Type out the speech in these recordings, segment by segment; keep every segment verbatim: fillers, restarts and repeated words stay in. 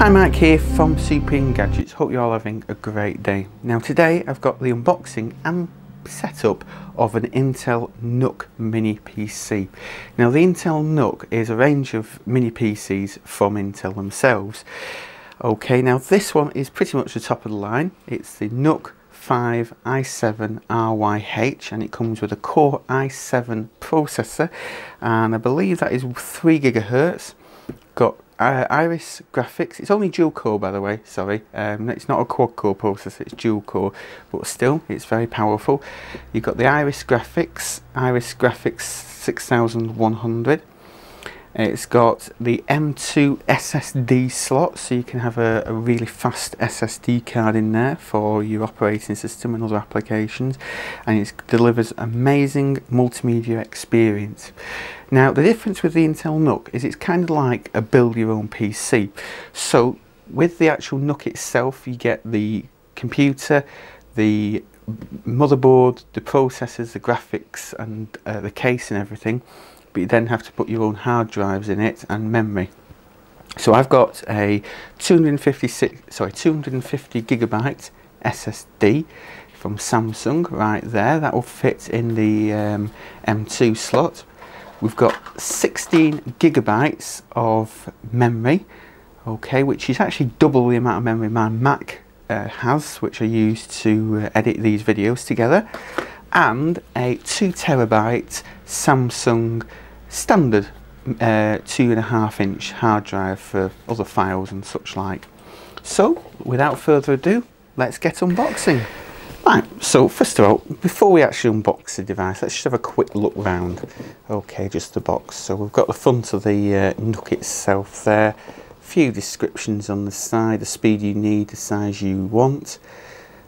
Hi, Mike here from Supreme Gadgets. Hope you're all having a great day. Now today I've got the unboxing and setup of an Intel N U C mini P C. Now the Intel N U C is a range of mini P Cs from Intel themselves. Okay, now this one is pretty much the top of the line. It's the N U C five i seven R Y H and it comes with a Core i seven processor, and I believe that is three gigahertz. Got Uh, Iris Graphics. It's only dual core, by the way, sorry. Um, it's not a quad core processor, it's dual core, but still it's very powerful. You've got the Iris Graphics, Iris Graphics six thousand one hundred. It's got the M two S S D slot, so you can have a, a really fast S S D card in there for your operating system and other applications, and it delivers amazing multimedia experience. Now the difference with the Intel N U C is it's kind of like a build your own P C. So with the actual N U C itself, you get the computer, the motherboard, the processors, the graphics and uh, the case and everything, but you then have to put your own hard drives in it and memory. So I've got a two hundred fifty-six, sorry, two hundred fifty gigabyte S S D from Samsung right there. That will fit in the um, M two slot. We've got sixteen gigabytes of memory, okay, which is actually double the amount of memory my Mac uh, has, which I use to uh, edit these videos together. And a two terabyte Samsung standard uh, two and a half inch hard drive for other files and such like. So without further ado, let's get unboxing. Right, so first of all, before we actually unbox the device, let's just have a quick look round. Okay, just the box. So we've got the front of the uh, N U C itself there, a few descriptions on the side, the speed you need, the size you want.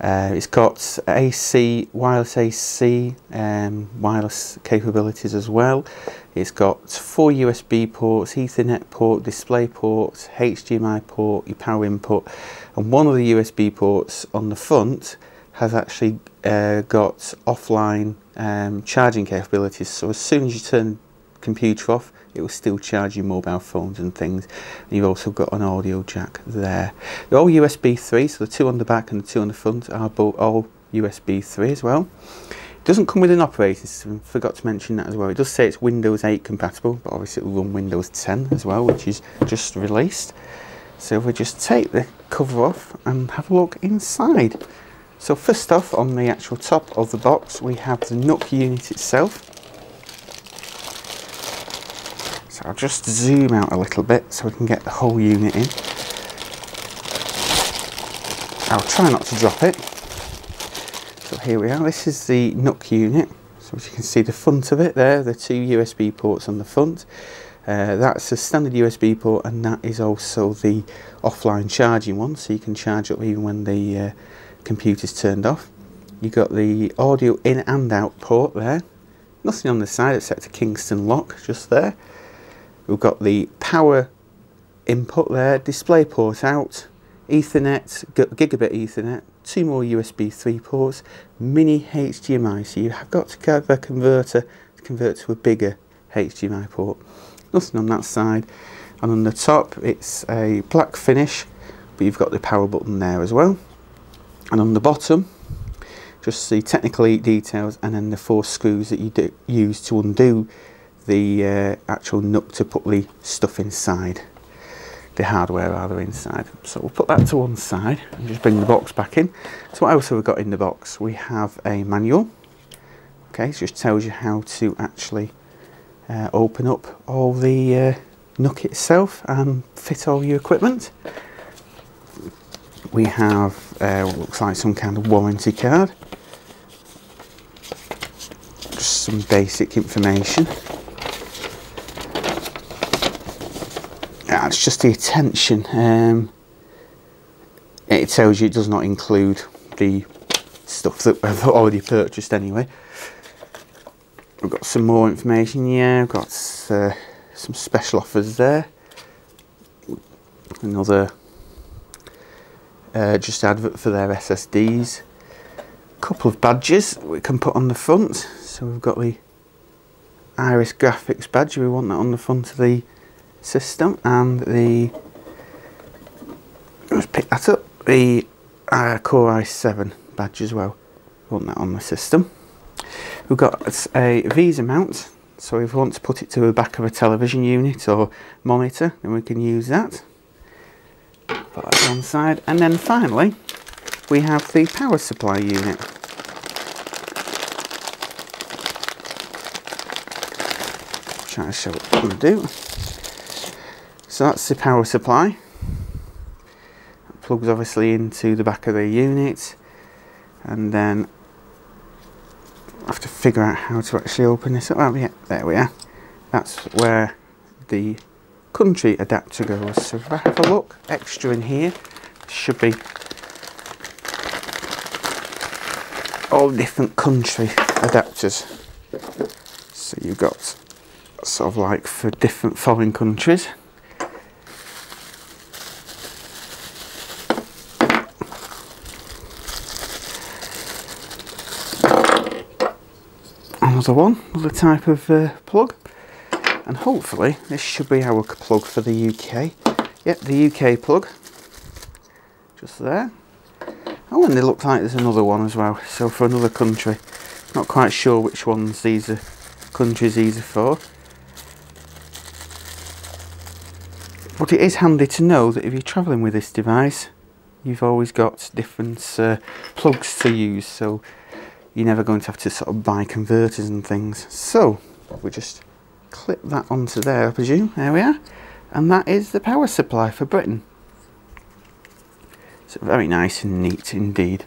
Uh, it's got A C, wireless A C, um, wireless capabilities as well. It's got four U S B ports, Ethernet port, display ports, H D M I port, your power input, and one of the U S B ports on the front has actually uh, got offline um, charging capabilities. So as soon as you turn the computer off, it will still charge your mobile phones and things. And you've also got an audio jack there. They're all U S B three, so the two on the back and the two on the front are both all U S B three as well. It doesn't come with an operating system, forgot to mention that as well. It does say it's Windows eight compatible, but obviously it will run Windows ten as well, which is just released. So if we just take the cover off and have a look inside. So first off, on the actual top of the box, we have the N U C unit itself. So I'll just zoom out a little bit so we can get the whole unit in. I'll try not to drop it. So here we are, this is the N U C unit. So as you can see, the front of it there, the two U S B ports on the front. Uh, that's a standard U S B port, and that is also the offline charging one, so you can charge up even when the uh, computer's turned off. You've got the audio in and out port there. Nothing on the side except a Kingston lock just there. We've got the power input there, display port out, Ethernet, gigabit Ethernet, two more U S B three ports, mini H D M I, so you have got to have a converter to convert to a bigger H D M I port. Nothing on that side. And on the top, it's a black finish, but you've got the power button there as well. And on the bottom, just the technical details, and then the four screws that you do use to undo the uh, actual N U C to put the stuff inside, the hardware rather inside. So we'll put that to one side and just bring the box back in. So what else have we got in the box? We have a manual. Okay, so it just tells you how to actually uh, open up all the uh, N U C itself and fit all your equipment. We have uh, what looks like some kind of warranty card. Just some basic information. That's just the attention. Um, it tells you it does not include the stuff that we've already purchased anyway. We've got some more information here. We've got uh, some special offers there. Another uh, just advert for their S S Ds. A couple of badges that we can put on the front. So we've got the Iris Graphics badge. We want that on the front of the system, and the Let's pick that up. The uh, Core i seven badge as well. Want that on the system. We've got a VESA mount, so if we want to put it to the back of a television unit or monitor, then we can use that. Put that to one side, and then finally we have the power supply unit. Try to show what we do. So that's the power supply. That plugs obviously into the back of the unit, and then I have to figure out how to actually open this up. Oh, yeah, there we are. That's where the country adapter goes. So if I have a look, extra in here should be all different country adapters. So you've got sort of like for different foreign countries. Another one, another type of uh, plug, and hopefully this should be our plug for the U K. Yep, the U K plug, just there. Oh, and they look like there's another one as well, so for another country. Not quite sure which ones these are, countries these are for. But it is handy to know that if you're travelling with this device, you've always got different uh, plugs to use, so you're never going to have to sort of buy converters and things. So we just clip that onto there, I presume. There we are. And that is the power supply for Britain. So very nice and neat indeed.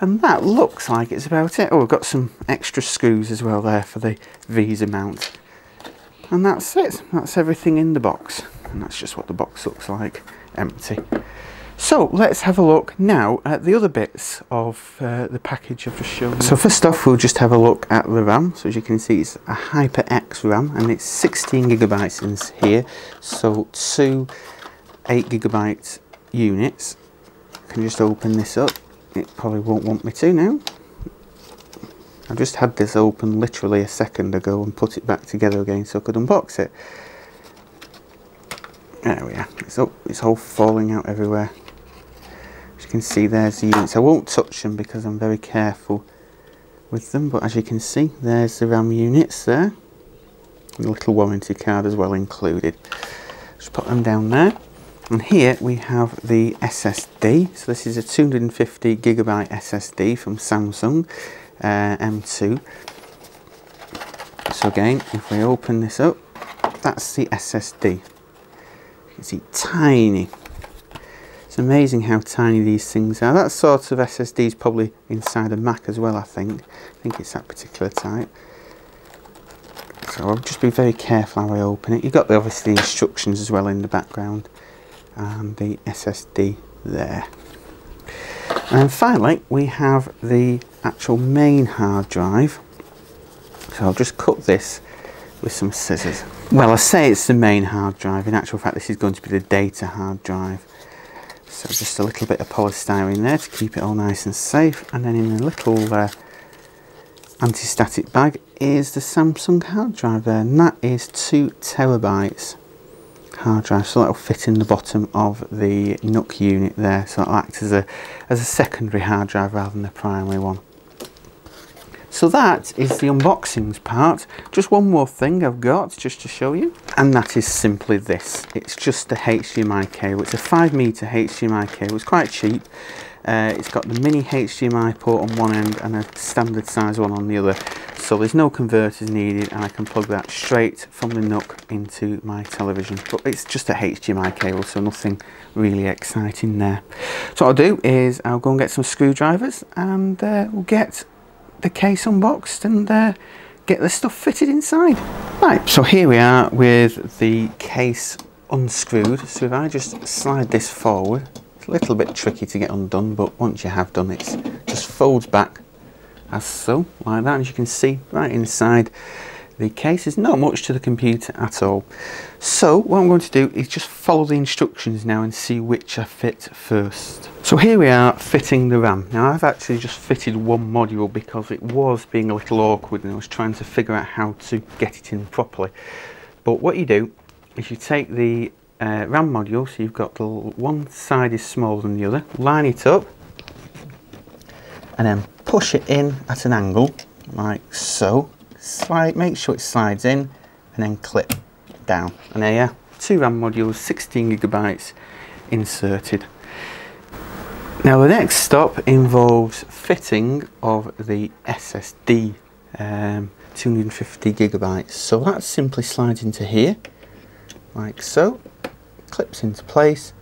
And that looks like it's about it. Oh, we've got some extra screws as well there for the VESA mount. And that's it. That's everything in the box. And that's just what the box looks like, empty. So let's have a look now at the other bits of uh, the package I've just shown you. So first off, we'll just have a look at the RAM. So as you can see, it's a HyperX RAM, and it's sixteen gigabytes in here. So two eight gigabyte units. I can just open this up. It probably won't want me to now. I just had this open literally a second ago and put it back together again so I could unbox it. There we are. It's all, it's all falling out everywhere. As you can see, there's the units. I won't touch them because I'm very careful with them, but as you can see, there's the RAM units there, and a little warranty card as well included. Just put them down there, and here we have the S S D. So this is a two hundred fifty gigabyte S S D from Samsung, uh, M two. So again, if we open this up, that's the S S D. You can see, tiny. It's amazing how tiny these things are. That sort of S S D is probably inside a Mac as well, I think. I think it's that particular type. So I'll just be very careful how I open it. You've got the, obviously the instructions as well in the background. And the S S D there. And finally, we have the actual main hard drive. So I'll just cut this with some scissors. Well, I say it's the main hard drive. In actual fact, this is going to be the data hard drive. So just a little bit of polystyrene there to keep it all nice and safe, and then in a little uh, anti-static bag is the Samsung hard drive there, and that is two terabytes hard drive. So that'll fit in the bottom of the NUC unit there, so that'll act as a as a secondary hard drive rather than the primary one. So that is the unboxings part. Just one more thing I've got just to show you, and that is simply this. It's just a H D M I cable. It's a five meter H D M I cable. It's quite cheap. Uh, it's got the mini H D M I port on one end and a standard size one on the other. So there's no converters needed, and I can plug that straight from the NUC into my television. But it's just a H D M I cable, so nothing really exciting there. So what I'll do is I'll go and get some screwdrivers, and uh, we'll get the case unboxed and uh, get the stuff fitted inside. Right, so here we are with the case unscrewed. So if I just slide this forward, it's a little bit tricky to get undone, but once you have done it, it just folds back as so, like that. As you can see, right inside the case, there's not much to the computer at all. So what I'm going to do is just follow the instructions now and see which I fit first. So here we are fitting the RAM. Now I've actually just fitted one module because it was being a little awkward and I was trying to figure out how to get it in properly. But what you do is you take the uh, RAM module, so you've got the one side is smaller than the other. Line it up and then push it in at an angle like so. Slide, make sure it slides in and then clip down, and there you are. Two RAM modules, sixteen gigabytes inserted. Now the next stop involves fitting of the S S D, um, two hundred fifty gigabytes. So that simply slides into here like so, clips into place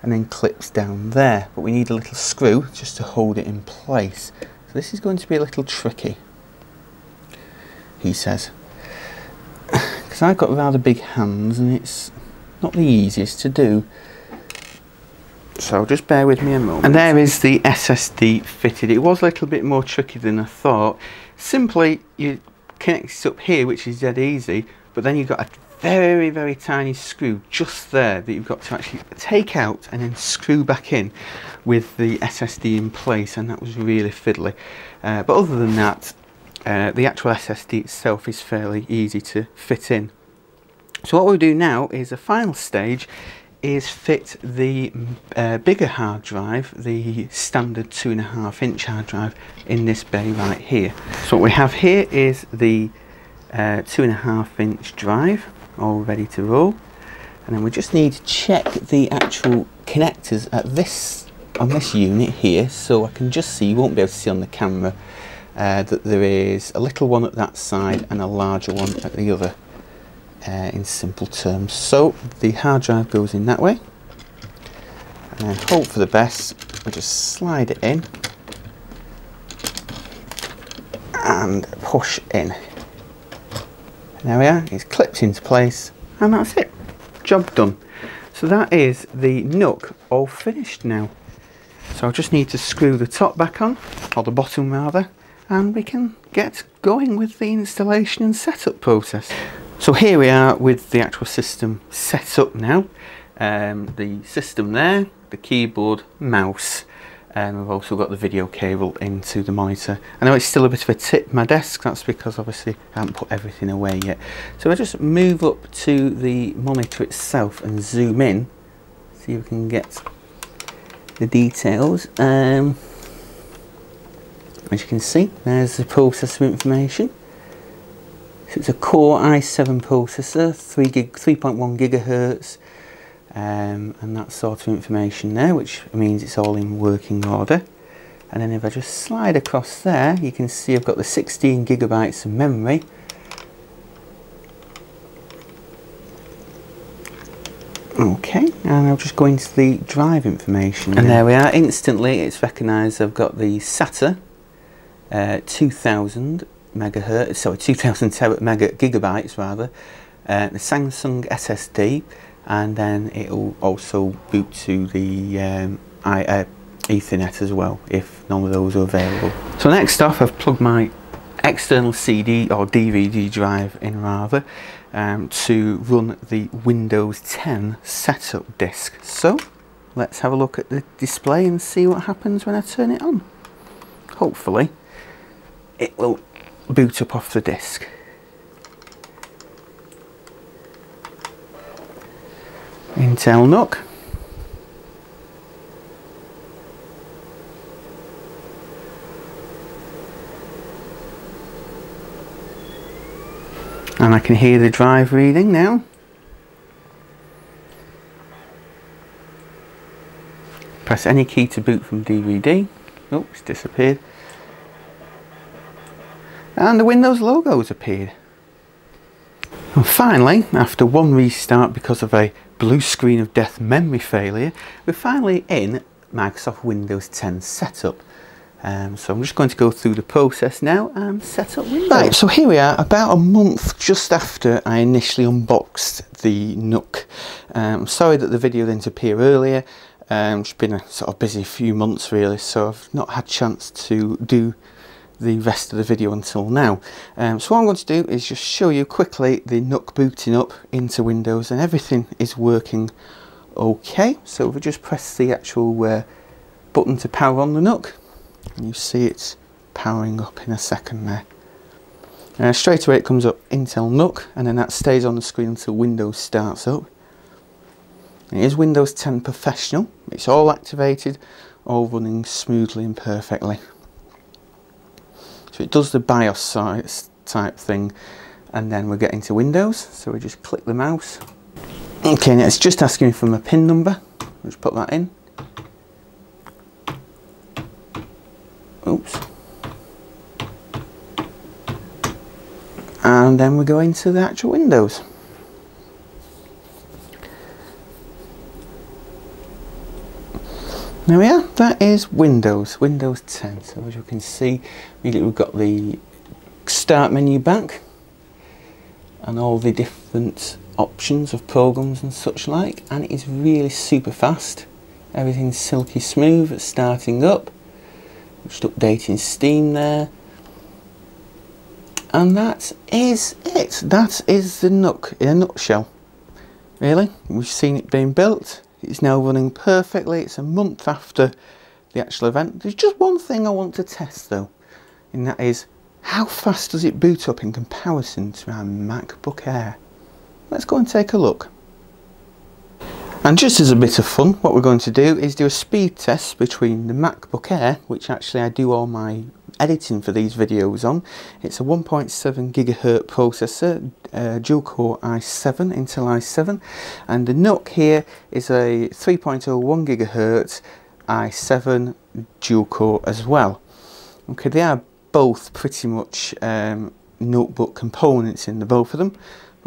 and then clips down there, but we need a little screw just to hold it in place. So this is going to be a little tricky, he says, because I've got rather big hands and it's not the easiest to do. So just bear with me a moment. And there is the S S D fitted. It was a little bit more tricky than I thought. Simply you connect it up here, which is dead easy, but then you've got a very very tiny screw just there that you've got to actually take out and then screw back in with the S S D in place, and that was really fiddly. Uh, but other than that, uh, the actual S S D itself is fairly easy to fit in. So what we'll do now is the final stage is fit the uh, bigger hard drive, the standard two and a half inch hard drive, in this bay right here. So what we have here is the uh, two and a half inch drive all ready to roll, and then we just need to check the actual connectors at this on this unit here. So I can just see, you won't be able to see on the camera, uh, that there is a little one at that side and a larger one at the other. Uh, in simple terms, so the hard drive goes in that way, and then hope for the best. We'll just slide it in and push in. There we are, it's clipped into place, and that's it. Job done. So that is the N U C all finished now. So I just need to screw the top back on, or the bottom rather, and we can get going with the installation and setup process. So here we are with the actual system set up now. Um, the system there, the keyboard, mouse, and we've also got the video cable into the monitor. I know it's still a bit of a tip, my desk, that's because obviously I haven't put everything away yet. So I just move up to the monitor itself and zoom in, see if we can get the details. Um, as you can see, there's the processor information. So it's a Core i seven processor, three point one gigahertz, um, and that sort of information there, which means it's all in working order. And then if I just slide across there, you can see I've got the sixteen gigabytes of memory. Okay, and I'll just go into the drive information. And there we are, instantly it's recognised I've got the SATA uh, two thousand. Megahertz, sorry, two thousand mega, gigabytes rather, uh, the Samsung S S D, and then it'll also boot to the um, I, uh, Ethernet as well if none of those are available. So next off, I've plugged my external C D or D V D drive in rather um, to run the Windows ten setup disk. So let's have a look at the display and see what happens when I turn it on. Hopefully it will boot up off the disk. Intel N U C. And I can hear the drive reading now. Press any key to boot from D V D. Oh, it's disappeared. And the Windows logo has appeared. And finally, after one restart because of a blue screen of death memory failure, we're finally in Microsoft Windows ten setup. Um, so I'm just going to go through the process now and set up Windows. Right, so here we are, about a month just after I initially unboxed the N U C. Um, sorry that the video didn't appear earlier. Um, it's been a sort of busy few months really, so I've not had a chance to do the rest of the video until now. Um, so what I'm going to do is just show you quickly the N U C booting up into Windows, and everything is working okay. So if we just press the actual uh, button to power on the N U C, and you see it's powering up in a second there. Uh, straight away it comes up Intel N U C, and then that stays on the screen until Windows starts up. It is Windows ten Professional. It's all activated, all running smoothly and perfectly. So it does the BIOS type thing, and then we're getting to Windows, so we just click the mouse. Okay, now it's just asking me for my PIN number. Let's put that in. Oops. And then we go into the actual Windows. Now, yeah, that is Windows, Windows ten. So as you can see, we've got the Start menu back and all the different options of programs and such like, and it is really super fast. Everything's silky smooth. It's starting up. Just updating Steam there. And that is it. That is the NUC in a nutshell. Really, we've seen it being built. It's now running perfectly. It's a month after the actual event. There's just one thing I want to test though, and that is how fast does it boot up in comparison to our MacBook Air. Let's go and take a look. And just as a bit of fun, what we're going to do is do a speed test between the MacBook Air, which actually I do all my editing for these videos on. It's a one point seven gigahertz processor, uh, dual core i seven, Intel i seven, and the NUC here is a three point oh one gigahertz i seven dual core as well. Okay, they are both pretty much um, notebook components in the both of them.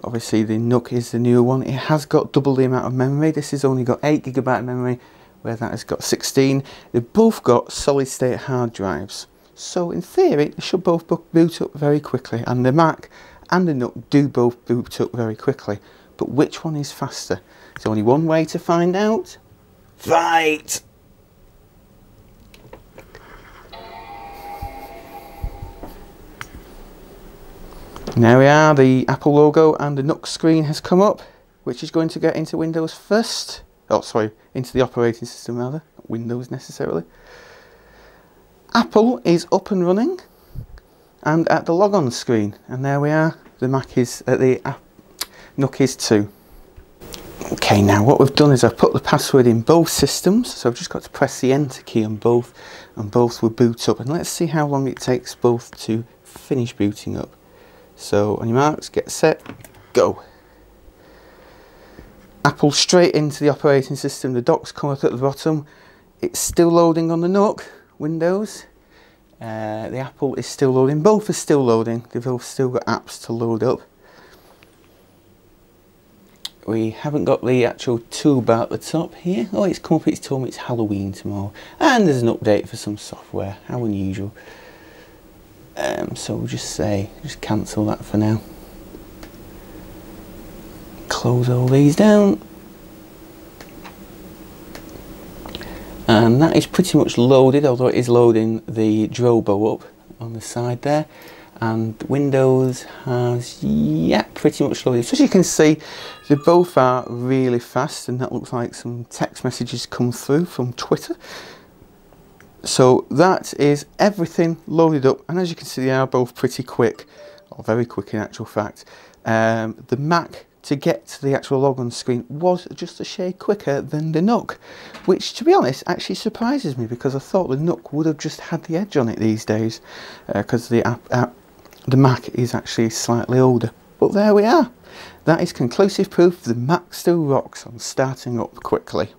Obviously the NUC is the newer one. It has got double the amount of memory. This has only got eight gigabyte memory, where that has got sixteen. They've both got solid state hard drives. So in theory, they should both boot up very quickly, and the Mac and the NUC do both boot up very quickly. But which one is faster? There's only one way to find out. Right! Now we are, the Apple logo and the NUC screen has come up, which is going to get into Windows first. Oh, sorry, into the operating system rather, not Windows necessarily. Apple is up and running and at the logon screen. And there we are, the Mac is, uh, the uh, NUC is too. Okay, now what we've done is I've put the password in both systems, so I've just got to press the enter key on both, and both will boot up. And let's see how long it takes both to finish booting up. So on your marks, get set, go. Apple straight into the operating system. The docs come up at the bottom. It's still loading on the NUC, Windows. Uh, the Apple is still loading. Both are still loading. They've both still got apps to load up. We haven't got the actual toolbar at the top here. Oh, it's come up. It's told me it's Halloween tomorrow. And there's an update for some software. How unusual. Um, so we'll just say, just cancel that for now. Close all these down. And that is pretty much loaded, although it is loading the Drobo up on the side there. And Windows has, yeah, pretty much loaded. So as you can see, they both are really fast, and that looks like some text messages come through from Twitter. So that is everything loaded up, and as you can see, they are both pretty quick, or very quick in actual fact. Um, the Mac, to get to the actual logon screen, was just a shade quicker than the NUC, which to be honest actually surprises me, because I thought the NUC would have just had the edge on it these days, because uh, the, uh, uh, the Mac is actually slightly older. But there we are. That is conclusive proof the Mac still rocks on starting up quickly.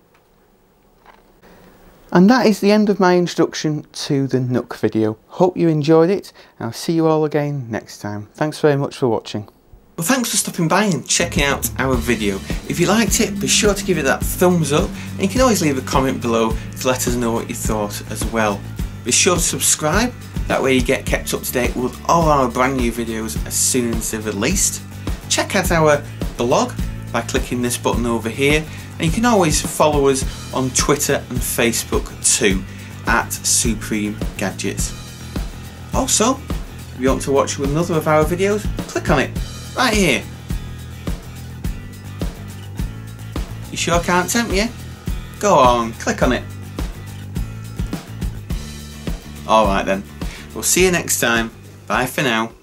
And that is the end of my introduction to the NUC video. Hope you enjoyed it, and I'll see you all again next time. Thanks very much for watching. Well, thanks for stopping by and checking out our video. If you liked it, be sure to give it that thumbs up, and you can always leave a comment below to let us know what you thought as well. Be sure to subscribe, that way you get kept up to date with all our brand new videos as soon as they're released. Check out our blog by clicking this button over here. And you can always follow us on Twitter and Facebook too, at Supreme Gadgets. Also, if you want to watch another of our videos, click on it, right here. You sure can't tempt you? Go on, click on it. Alright then, we'll see you next time. Bye for now.